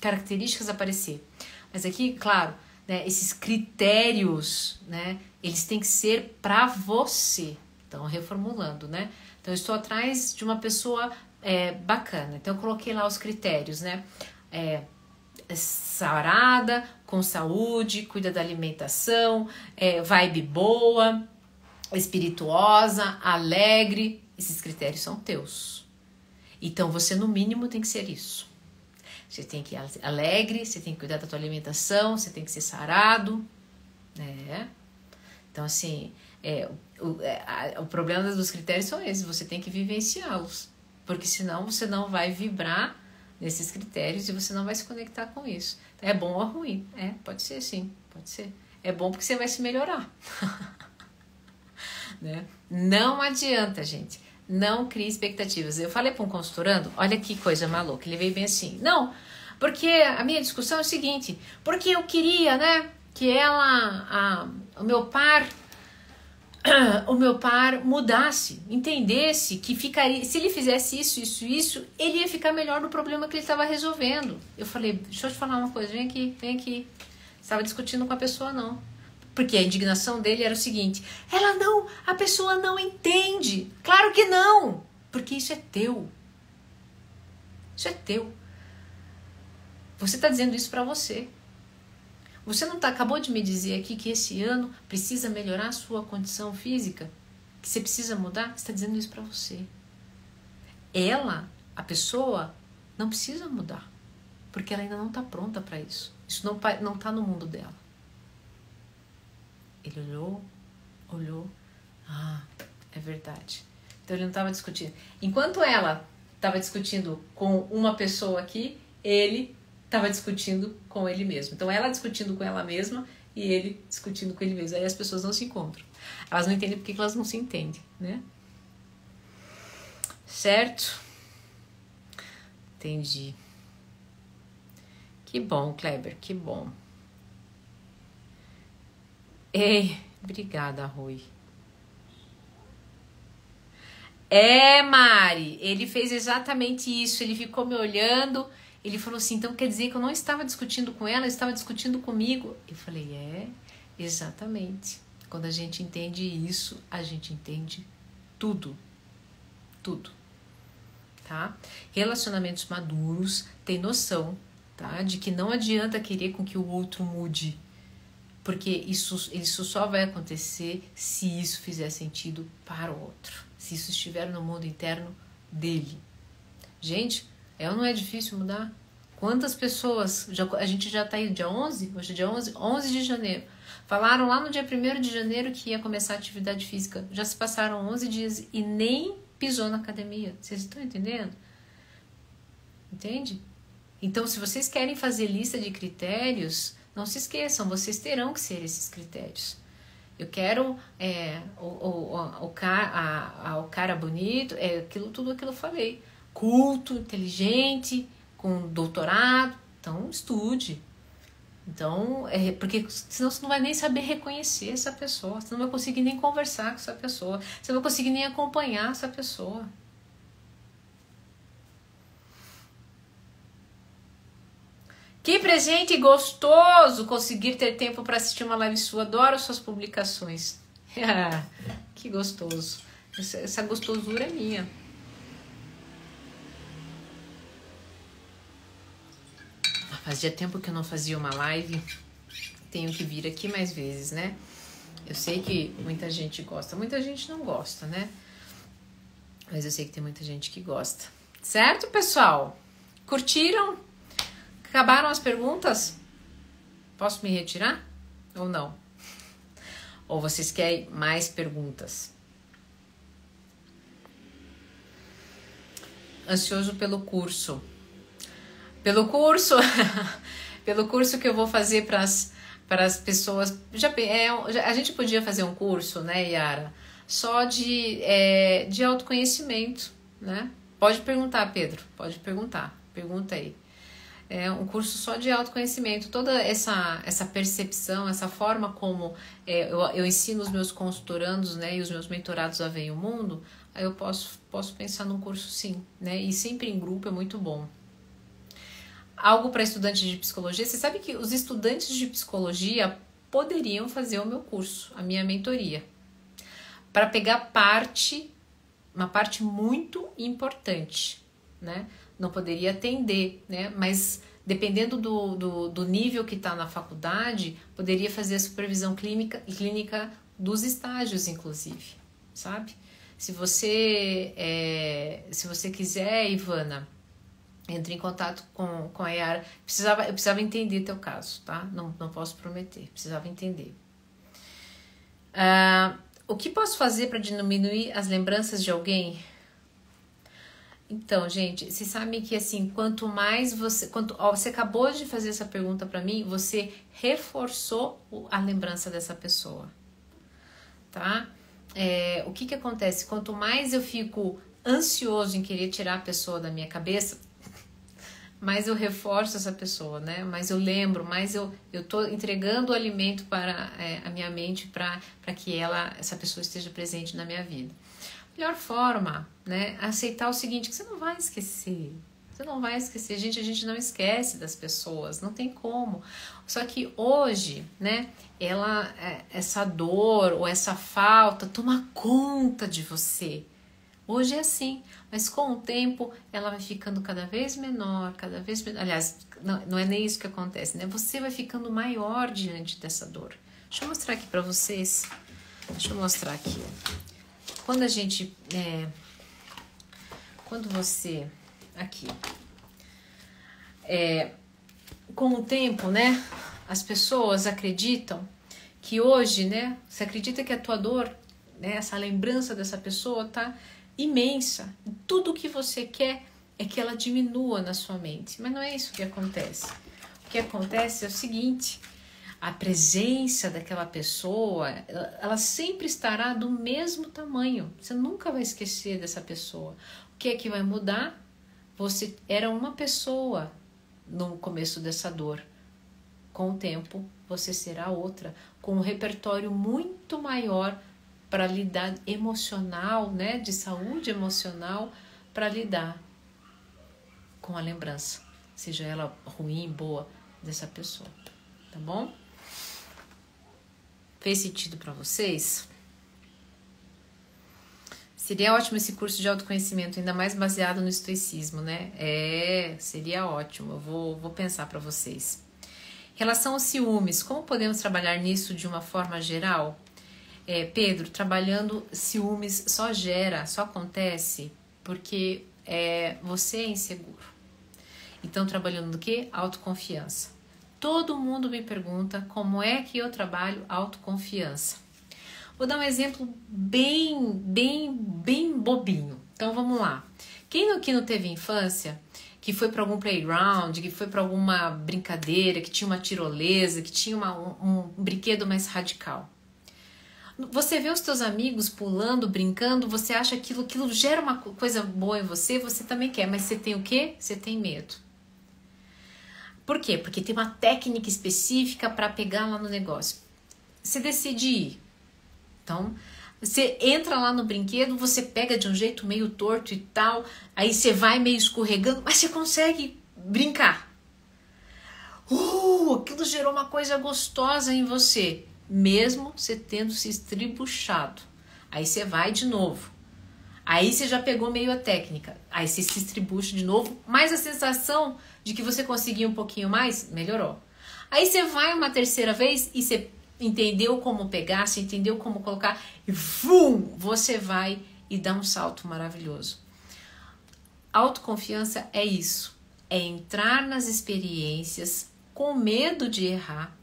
características aparecer. Mas aqui, claro, né, esses critérios, né, eles têm que ser para você. Então, reformulando, né? Então, eu estou atrás de uma pessoa é, bacana. Então, eu coloquei lá os critérios, né? É, sarada, com saúde, cuida da alimentação, é, vibe boa, espirituosa, alegre. Esses critérios são teus. Então você no mínimo tem que ser isso. Você tem que ser alegre, você tem que cuidar da tua alimentação, você tem que ser sarado, né? Então assim, é, o, é, a, o problema dos critérios são esses. Você tem que vivenciá-los, porque senão você não vai vibrar nesses critérios e você não vai se conectar com isso. É bom ou ruim? É, pode ser sim, pode ser. É bom porque você vai se melhorar. Né? Não adianta, gente. Não crie expectativas. Eu falei para um consultorando, olha que coisa maluca, ele veio bem assim. Não, porque a minha discussão é o seguinte, porque eu queria, né, que ela, a, o meu par... o meu par mudasse, entendesse que ficaria, se ele fizesse isso, isso, isso, ele ia ficar melhor no problema que ele estava resolvendo. Eu falei, deixa eu te falar uma coisa, vem aqui, vem aqui. Estava discutindo com a pessoa, não. Porque a indignação dele era o seguinte, ela não, a pessoa não entende. Claro que não, porque isso é teu. Isso é teu. Você está dizendo isso para você. Você não tá, acabou de me dizer aqui que esse ano precisa melhorar a sua condição física? Que você precisa mudar? Você está dizendo isso para você. Ela, a pessoa, não precisa mudar. Porque ela ainda não está pronta para isso. Isso não, não tá no mundo dela. Ele olhou, olhou. Ah, é verdade. Então ele não estava discutindo. Enquanto ela estava discutindo com uma pessoa aqui, ele... estava discutindo com ele mesmo. Então, ela discutindo com ela mesma e ele discutindo com ele mesmo. Aí as pessoas não se encontram. Elas não entendem porque elas não se entendem, né? Certo? Entendi. Que bom, Kleber, que bom. Ei, obrigada, Rui. É, Mari, ele fez exatamente isso. Ele ficou me olhando... Ele falou assim, então quer dizer que eu não estava discutindo com ela, eu estava discutindo comigo. Eu falei, é, exatamente. Quando a gente entende isso, a gente entende tudo. Tudo. Tá? Relacionamentos maduros têm noção, tá? De que não adianta querer com que o outro mude. Porque isso, isso só vai acontecer se isso fizer sentido para o outro. Se isso estiver no mundo interno dele. Gente... É ou não é difícil mudar? Quantas pessoas, já, a gente já tá aí dia onze, hoje é dia onze, onze de janeiro, falaram lá no dia primeiro de janeiro que ia começar a atividade física, já se passaram onze dias e nem pisou na academia, vocês estão entendendo? Entende? Então se vocês querem fazer lista de critérios, não se esqueçam, vocês terão que ser esses critérios. Eu quero é, o, o, o, o, cara, a, a, o cara bonito, é, aquilo, tudo aquilo eu falei. Culto, inteligente, com doutorado, então estude. Então, é porque senão você não vai nem saber reconhecer essa pessoa, você não vai conseguir nem conversar com essa pessoa, você não vai conseguir nem acompanhar essa pessoa. Que presente gostoso conseguir ter tempo para assistir uma live sua. Adoro suas publicações. Que gostoso. Essa, essa gostosura é minha. Fazia tempo que eu não fazia uma live. Tenho que vir aqui mais vezes, né? Eu sei que muita gente gosta. Muita gente não gosta, né? Mas eu sei que tem muita gente que gosta. Certo, pessoal? Curtiram? Acabaram as perguntas? Posso me retirar? Ou não? Ou vocês querem mais perguntas? Ansioso pelo curso. Pelo curso, pelo curso que eu vou fazer para as pessoas. Já, é, já, a gente podia fazer um curso, né, Yara? Só de, é, de autoconhecimento, né? Pode perguntar, Pedro. Pode perguntar. Pergunta aí. É um curso só de autoconhecimento. Toda essa, essa percepção, essa forma como é, eu, eu ensino os meus consultorandos, né, e os meus mentorados a verem o mundo, aí eu posso, posso pensar num curso sim, né? E sempre em grupo é muito bom. Algo para estudantes de psicologia. Você sabe que os estudantes de psicologia poderiam fazer o meu curso, a minha mentoria, para pegar parte, uma parte muito importante, né? Não poderia atender, né? Mas dependendo do, do, do nível que está na faculdade, poderia fazer a supervisão clínica, clínica dos estágios, inclusive, sabe? Se você, é, se você quiser, Ivana, entre em contato com, com a Yara. Precisava, eu precisava entender teu caso, tá? Não, não posso prometer, precisava entender. Uh, o que posso fazer para diminuir as lembranças de alguém? Então, gente, vocês sabem que assim, quanto mais você... Quanto, ó, você acabou de fazer essa pergunta para mim, você reforçou a lembrança dessa pessoa, tá? É, o que que acontece? Quanto mais eu fico ansioso em querer tirar a pessoa da minha cabeça, mas eu reforço essa pessoa, né? Mas eu lembro, mas eu eu tô entregando o alimento para é, a minha mente para para que ela, essa pessoa esteja presente na minha vida. Melhor forma, né? Aceitar o seguinte, que você não vai esquecer. Você não vai esquecer. Gente, a gente não esquece das pessoas, não tem como. Só que hoje, né? Ela, essa dor ou essa falta toma conta de você. Hoje é assim, mas com o tempo ela vai ficando cada vez menor, cada vez menor. Aliás, não, não é nem isso que acontece, né? Você vai ficando maior diante dessa dor. Deixa eu mostrar aqui pra vocês. Deixa eu mostrar aqui. Quando a gente... É, quando você... Aqui. É, com o tempo, né? As pessoas acreditam que hoje, né? Você acredita que a tua dor, né? Essa lembrança dessa pessoa tá... imensa. Tudo o que você quer é que ela diminua na sua mente. Mas não é isso que acontece. O que acontece é o seguinte: a presença daquela pessoa, ela sempre estará do mesmo tamanho. Você nunca vai esquecer dessa pessoa. O que é que vai mudar? Você era uma pessoa no começo dessa dor. Com o tempo, você será outra, com um repertório muito maior para lidar emocional, né, de saúde emocional, para lidar com a lembrança, seja ela ruim, boa, dessa pessoa, tá bom? Fez sentido para vocês? Seria ótimo esse curso de autoconhecimento, ainda mais baseado no estoicismo, né? É, seria ótimo, eu vou, vou pensar para vocês. Em relação aos ciúmes, como podemos trabalhar nisso de uma forma geral? É, Pedro, trabalhando ciúmes só gera, só acontece porque é, você é inseguro. Então, trabalhando do quê? Autoconfiança. Todo mundo me pergunta como é que eu trabalho autoconfiança. Vou dar um exemplo bem, bem, bem bobinho. Então, vamos lá. Quem aqui não teve infância, que foi para algum playground, que foi para alguma brincadeira, que tinha uma tirolesa, que tinha uma, um, um brinquedo mais radical? Você vê os teus amigos pulando, brincando, você acha que aquilo, aquilo gera uma coisa boa em você, você também quer, mas você tem o quê? Você tem medo. Por quê? Porque tem uma técnica específica para pegar lá no negócio. Você decide ir. Então, você entra lá no brinquedo, você pega de um jeito meio torto e tal, aí você vai meio escorregando, mas você consegue brincar. Uh, aquilo gerou uma coisa gostosa em você, mesmo você tendo se estribuchado. Aí você vai de novo. Aí você já pegou meio a técnica. Aí você se estribucha de novo, mas a sensação de que você conseguiu um pouquinho mais, melhorou. Aí você vai uma terceira vez e você entendeu como pegar, você entendeu como colocar, e vum, você vai e dá um salto maravilhoso. Autoconfiança é isso, é entrar nas experiências com medo de errar,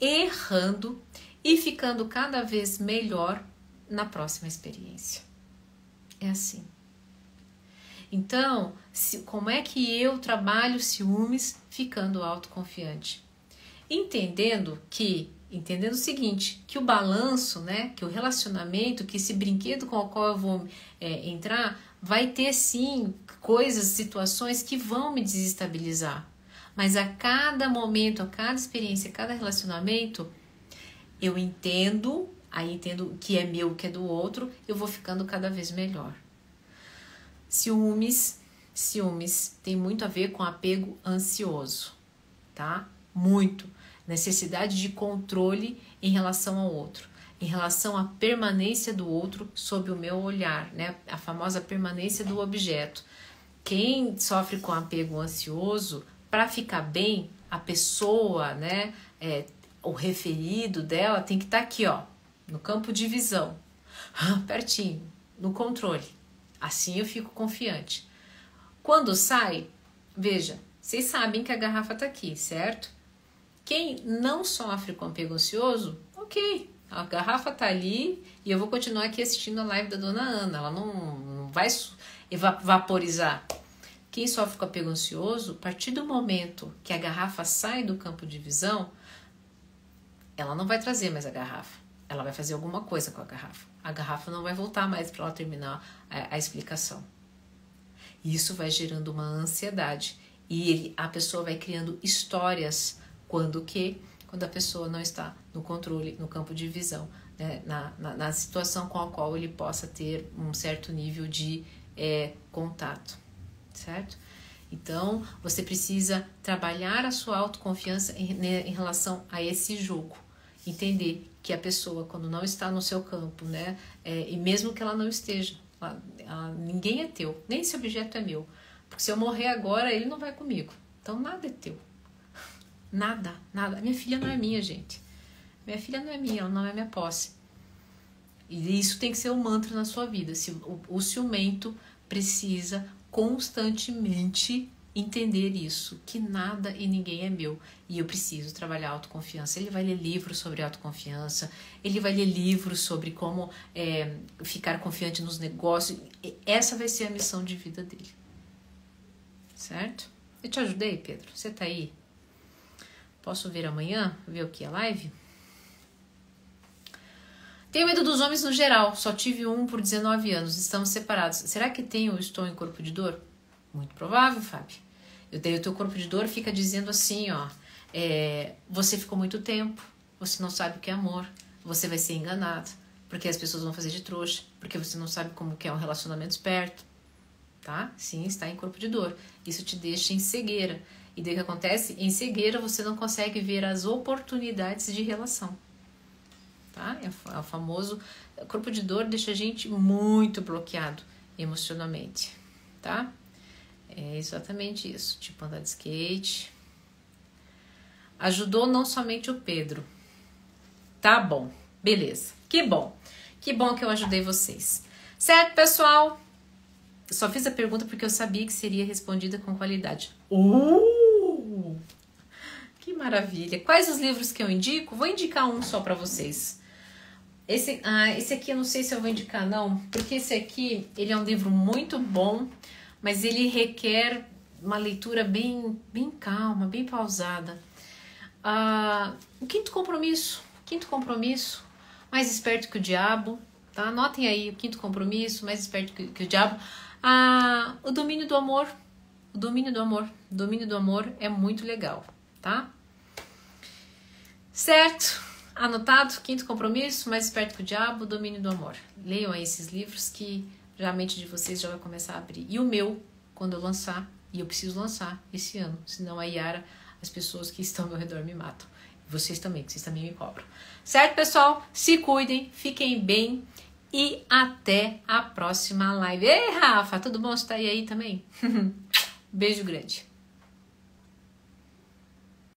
errando e ficando cada vez melhor na próxima experiência. É assim. Então, se, como é que eu trabalho ciúmes ficando autoconfiante? Entendendo que, entendendo o seguinte, que o balanço, né, que o relacionamento, que esse brinquedo com o qual eu vou é, entrar, vai ter sim coisas, situações que vão me desestabilizar. Mas a cada momento, a cada experiência, a cada relacionamento, eu entendo... Aí entendo o que é meu, o que é do outro, eu vou ficando cada vez melhor. Ciúmes, ciúmes tem muito a ver com apego ansioso, tá? Muito. Necessidade de controle em relação ao outro, em relação à permanência do outro sob o meu olhar, né? A famosa permanência do objeto. Quem sofre com apego ansioso, para ficar bem, a pessoa, né? É, o referido dela tem que estar aqui, ó. No campo de visão, pertinho, no controle. Assim eu fico confiante. Quando sai, veja, vocês sabem que a garrafa tá aqui, certo? Quem não sofre com apego ansioso, ok, a garrafa tá ali e eu vou continuar aqui assistindo a live da Dona Ana, ela não, não vai vaporizar. Quem sofre com apego ansioso, a partir do momento que a garrafa sai do campo de visão, ela não vai trazer mais a garrafa. Ela vai fazer alguma coisa com a garrafa. A garrafa não vai voltar mais para ela terminar a, a explicação. Isso vai gerando uma ansiedade. E ele, a pessoa vai criando histórias quando que? Quando a pessoa não está no controle, no campo de visão, né? na, na, na situação com a qual ele possa ter um certo nível de é, contato, certo? Então, você precisa trabalhar a sua autoconfiança em, em relação a esse jogo. Entender que a pessoa, quando não está no seu campo, né, é, e mesmo que ela não esteja, ela, ela, ninguém é teu, nem esse objeto é meu, porque se eu morrer agora, ele não vai comigo, então nada é teu, nada, nada, minha filha não é minha, gente, minha filha não é minha, ela não é minha posse, e isso tem que ser um mantra na sua vida. Se, o, o ciumento precisa constantemente entender isso, que nada e ninguém é meu, e eu preciso trabalhar a autoconfiança. Ele vai ler livros sobre autoconfiança, ele vai ler livros sobre como é, ficar confiante nos negócios, essa vai ser a missão de vida dele, certo? Eu te ajudei, Pedro? Você tá aí? Posso ver amanhã, ver o que é live? Tenho medo dos homens no geral, só tive um por dezenove anos, estamos separados. Será que tenho ou estou em corpo de dor? Muito provável, Fábio. Eu tenho o teu corpo de dor, fica dizendo assim, ó, é, você ficou muito tempo, você não sabe o que é amor, você vai ser enganado, porque as pessoas vão fazer de trouxa, porque você não sabe como que é um relacionamento esperto, tá? Sim, está em corpo de dor. Isso te deixa em cegueira. E daí o que acontece? Em cegueira você não consegue ver as oportunidades de relação, tá? É o famoso corpo de dor, deixa a gente muito bloqueado emocionalmente, tá? É exatamente isso, tipo andar de skate. Ajudou não somente o Pedro. Tá bom, beleza. Que bom, que bom que eu ajudei vocês. Certo, pessoal? Eu só fiz a pergunta porque eu sabia que seria respondida com qualidade. Uh! Que maravilha. Quais os livros que eu indico? Vou indicar um só pra vocês. Esse, ah, esse aqui eu não sei se eu vou indicar não, porque esse aqui, ele é um livro muito bom, mas ele requer uma leitura bem, bem calma, bem pausada. Ah, o quinto compromisso, o quinto compromisso, mais esperto que o diabo, tá? Anotem aí, o quinto compromisso, mais esperto que, que o diabo. Ah, o domínio do amor, o domínio do amor, o domínio do amor é muito legal. tá? Certo, anotado, Quinto Compromisso, Mais Esperto que o Diabo, O Domínio do Amor. Leiam aí esses livros que já a mente de vocês já vai começar a abrir. E o meu, quando eu lançar, e eu preciso lançar esse ano, senão a Yara, as pessoas que estão ao meu redor me matam. Vocês também, que vocês também me cobram. Certo, pessoal? Se cuidem, fiquem bem e até a próxima live. Ei, Rafa, tudo bom? Você tá aí também? Beijo grande.